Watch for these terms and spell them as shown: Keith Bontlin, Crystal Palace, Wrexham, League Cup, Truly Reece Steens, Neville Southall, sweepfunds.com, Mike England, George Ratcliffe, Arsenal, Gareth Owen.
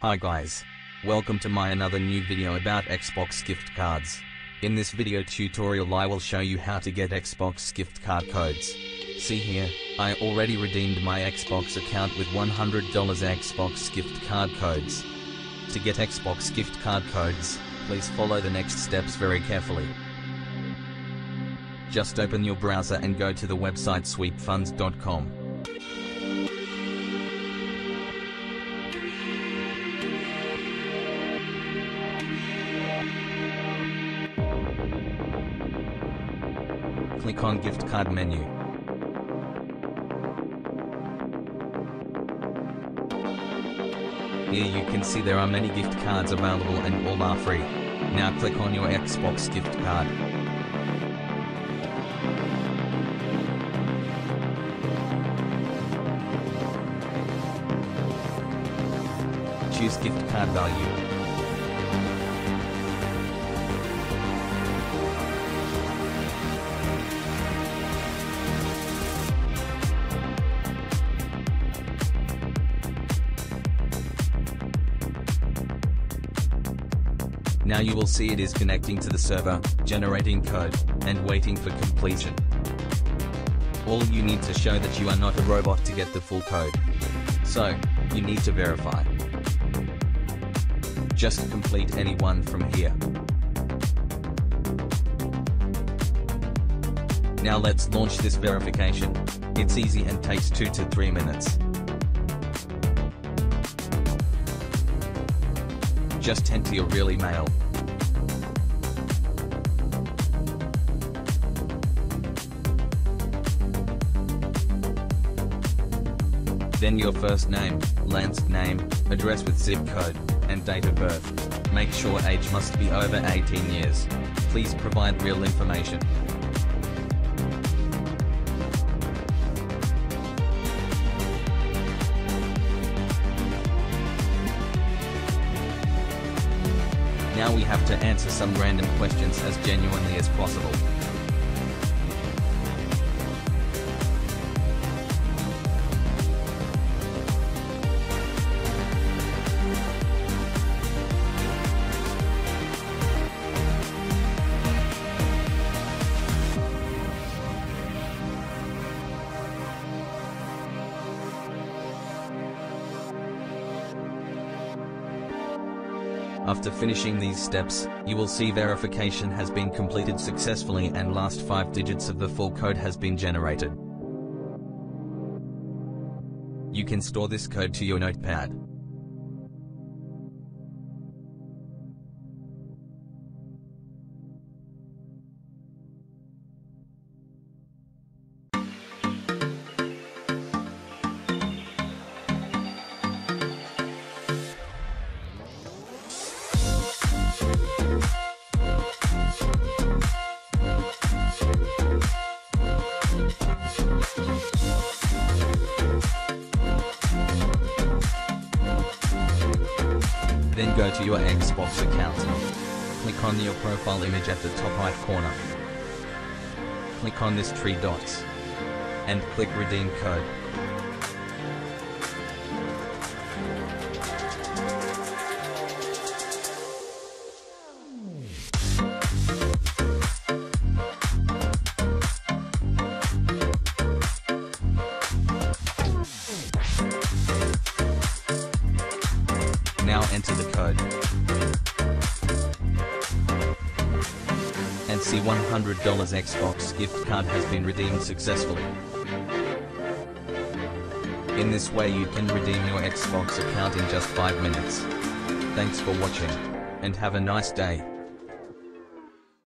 Hi guys, welcome to my another new video about Xbox gift cards. In this video tutorial I will show you how to get Xbox gift card codes. See here, I already redeemed my Xbox account with $100 Xbox gift card codes. To get Xbox gift card codes, please follow the next steps very carefully. Just open your browser and go to the website sweepfunds.com. Click on gift card menu. Here you can see there are many gift cards available and all are free. Now click on your Xbox gift card. Choose gift card value. Now you will see it is connecting to the server, generating code, and waiting for completion. All you need to show that you are not a robot to get the full code. So, you need to verify. Just complete any one from here. Now let's launch this verification. It's easy and takes 2 to 3 minutes. Just enter your real email. Then your first name, last name, address with zip code, and date of birth. Make sure age must be over 18 years. Please provide real information. Now we have to answer some random questions as genuinely as possible. After finishing these steps, you will see verification has been completed successfully and last 5 digits of the full code has been generated. You can store this code to your notepad. Then go to your Xbox account. Click on your profile image at the top right corner. Click on this 3 dots. And click redeem code. Now enter the code and see $100 Xbox gift card has been redeemed successfully. In this way you can redeem your Xbox account in just 5 minutes. Thanks for watching and have a nice day.